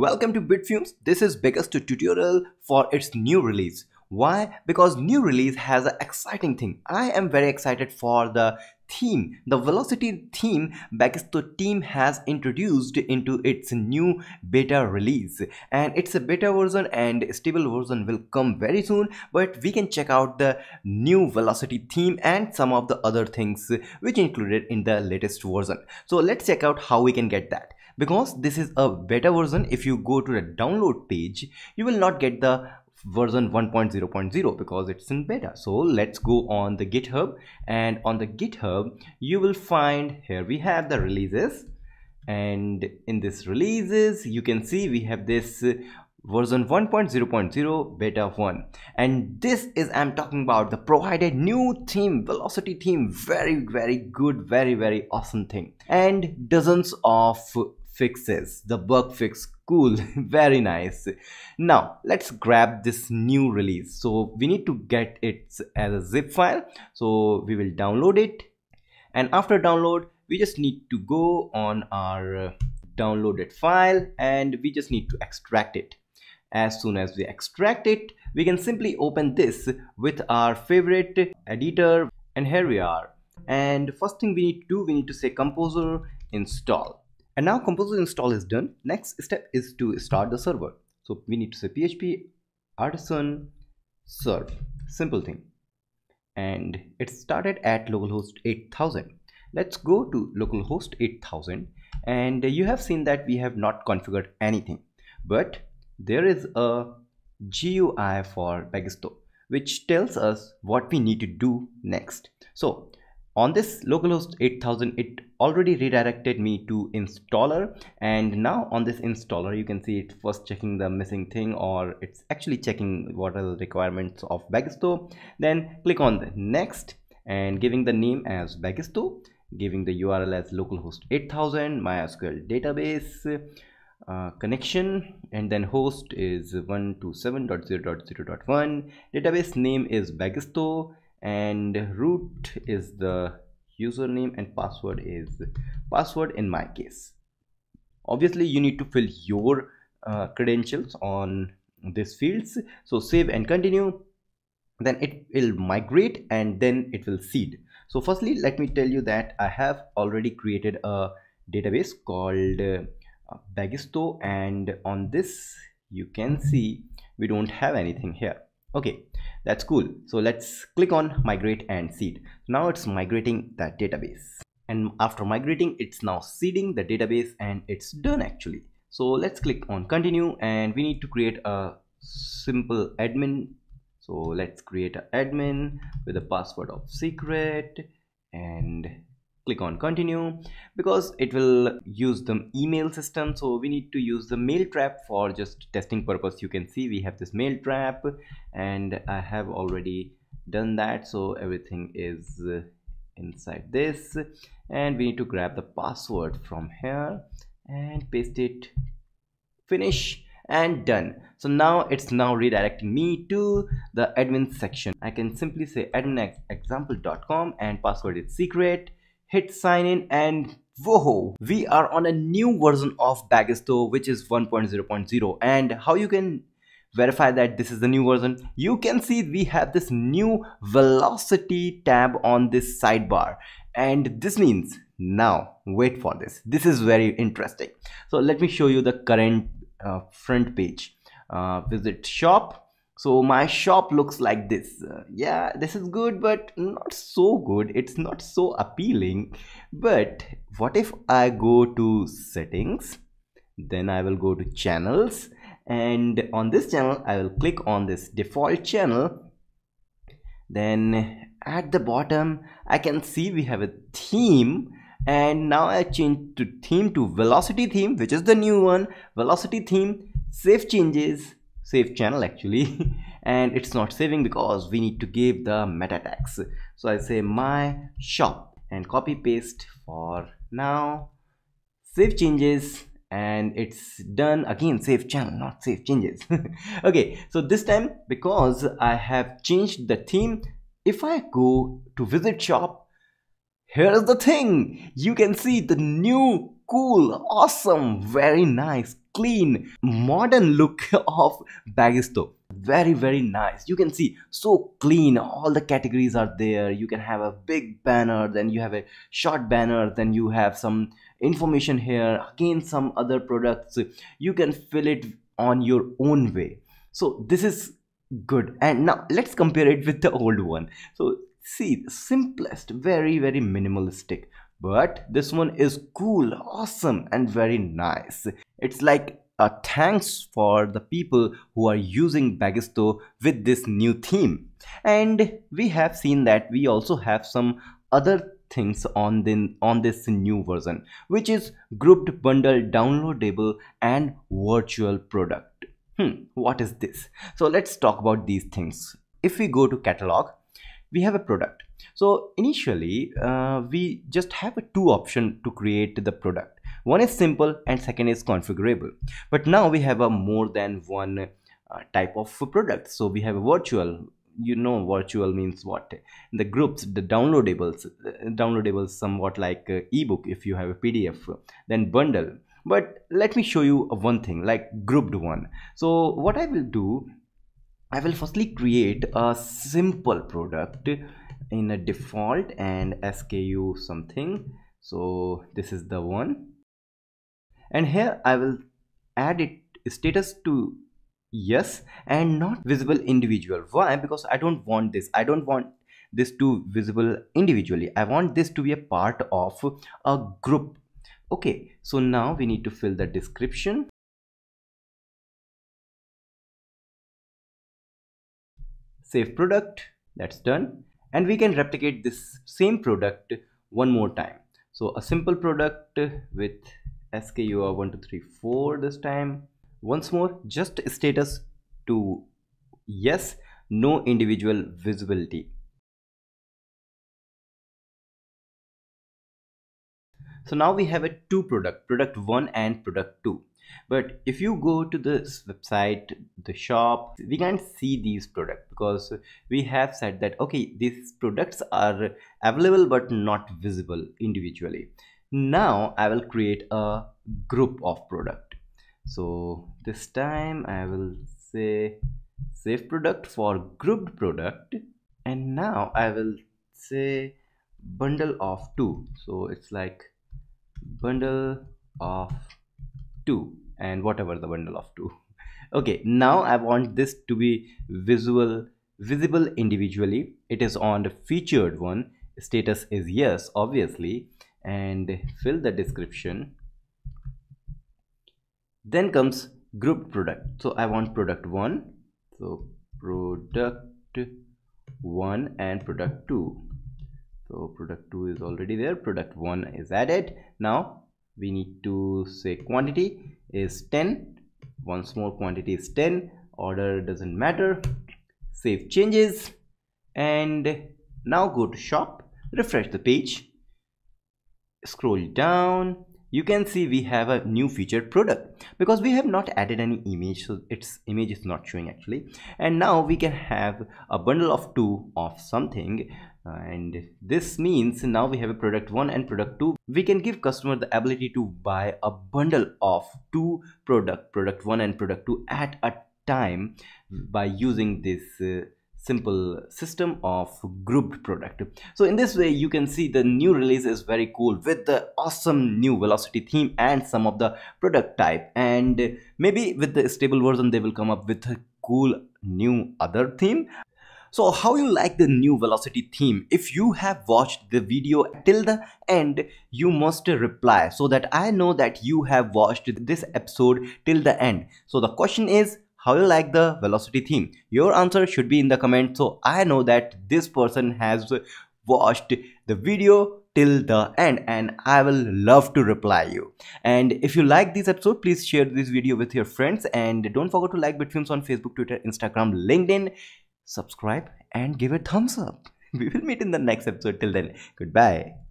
Welcome to Bitfumes. This is Bagisto tutorial for its new release. Why? Because new release has an exciting thing. I am very excited for the theme. The Velocity theme Bagisto team has introduced into its new beta release, and it's a beta version and stable version will come very soon, but we can check out the new Velocity theme and some of the other things which included in the latest version. So let's check out how we can get that. Because this is a beta version, if you go to the download page, you will not get the version 1.0.0 because it's in beta. So let's go on the GitHub, and on the GitHub you will find here we have the releases, and in this releases you can see we have this version 1.0.0 beta 1, and this is I'm talking about the provided new theme, Velocity theme. Very good, very awesome thing, and dozens of fixes, the bug fix, cool, very nice. Now let's grab this new release. So we need to get it as a zip file, so we will download it, and after download we just need to go on our downloaded file and we just need to extract it. As soon as we extract it, we can simply open this with our favorite editor, and here we are. And first thing we need to do, we need to say composer install, and now composer install is done. Next step is to start the server, so we need to say php artisan serve, simple thing, and it started at localhost 8000. Let's go to localhost 8000, and you have seen that we have not configured anything, but there is a GUI for Bagisto which tells us what we need to do next. So on this localhost 8000, it already redirected me to installer, and now on this installer you can see it first checking the missing thing, or it's actually checking what are the requirements of Bagisto. Then click on the next and giving the name as Bagisto, giving the URL as localhost 8000, MySQL database, connection, and then host is 127.0.0.1, database name is Bagisto, and root is the username, and password is password in my case. Obviously you need to fill your credentials on these fields, so save and continue. Then it will migrate and then it will seed. So firstly let me tell you that I have already created a database called Bagisto, and on this you can see we don't have anything here. Okay, that's cool. So let's click on migrate and seed. Now it's migrating that database, and after migrating it's now seeding the database, and it's done actually. So let's click on continue, and we need to create a simple admin. So let's create an admin with a password of secret and click on continue, because it will use the email system, so we need to use the Mailtrap for just testing purpose. You can see we have this Mailtrap, and I have already done that, so everything is inside this, and we need to grab the password from here and paste it, finish, and done. So now it's now redirecting me to the admin section. I can simply say admin@example.com and password is secret, hit sign in, and whoa, we are on a new version of Bagisto which is 1.0.0. and how you can verify that this is the new version? You can see we have this new Velocity tab on this sidebar, and this means, now wait for this, this is very interesting. So let me show you the current front page. Visit shop. So my shop looks like this. Yeah, this is good, but not so good. It's not so appealing. But what if I go to settings, then I will go to channels, and on this channel I will click on this default channel. Then at the bottom I can see we have a theme, and now I change to theme to Velocity theme, which is the new one. Velocity theme, save changes, save channel actually, and it's not saving because we need to give the meta tags. So I say my shop and copy paste for now, save changes, and it's done again. Save channel, not save changes. Okay, so this time because I have changed the theme, if I go to visit shop, here is the thing, you can see the new cool, awesome, very nice, clean, modern look of Bagisto. Very nice. You can see, so clean, all the categories are there. You can have a big banner, then you have a short banner, then you have some information here, again some other products. You can fill it on your own way. So this is good. And now let's compare it with the old one. So see, simplest, very minimalistic, but this one is cool, awesome, and very nice. It's like thanks for the people who are using Bagisto with this new theme. And we have seen that we also have some other things on this new version, which is grouped, bundle, downloadable, and virtual product. What is this? So let's talk about these things. If we go to catalog, we have a product. So initially we just have a two option to create the product. One is simple and second is configurable. But now we have a more than one type of product. So we have a virtual. You know, virtual means what? The groups, the downloadables, somewhat like ebook if you have a PDF, then bundle. But let me show you one thing, like grouped one. So what I will do, I will firstly create a simple product in a default and SKU something. So this is the one. And here I will add it status to yes and not visible individual. Why? Because I don't want this. I don't want this to visible individually. I want this to be a part of a group. Okay, so now we need to fill the description. Save product, that's done. And we can replicate this same product one more time. So a simple product with SKU of 1234 this time. Once more, just status to yes, no individual visibility. So now we have a two product, product one and product two. But if you go to this website, the shop, we can't see these products because we have said that, okay, these products are available but not visible individually. Now I will create a group of product. So this time I will say save product for grouped product. And now I will say bundle of two. So it's like bundle of two and whatever the bundle of two. Okay, now I want this to be visible individually. It is on the featured one. Status is yes, obviously. And fill the description. Then comes grouped product. So I want product one. So product one and product two. So product two is already there. Product one is added. Now we need to say quantity is 10. Once more, quantity is 10. Order doesn't matter. Save changes. And now go to shop. Refresh the page. Scroll down, you can see we have a new featured product because we have not added any image, so its image is not showing actually. And now we can have a bundle of two of something, and this means now we have a product one and product two. We can give customer the ability to buy a bundle of two product one and product two at a time by using this simple system of grouped product. So in this way, you can see the new release is very cool with the awesome new Velocity theme and some of the product type. And maybe with the stable version, they will come up with a cool new other theme. So how you like the new Velocity theme? If you have watched the video till the end, you must reply so that I know that you have watched this episode till the end. So the question is, how you like the Velocity theme? Your answer should be in the comment, so I know that this person has watched the video till the end, and I will love to reply you. And if you like this episode, please share this video with your friends, and don't forget to like Bitfumes on Facebook, Twitter, Instagram, LinkedIn. Subscribe and give it a thumbs up. We will meet in the next episode. Till then, goodbye.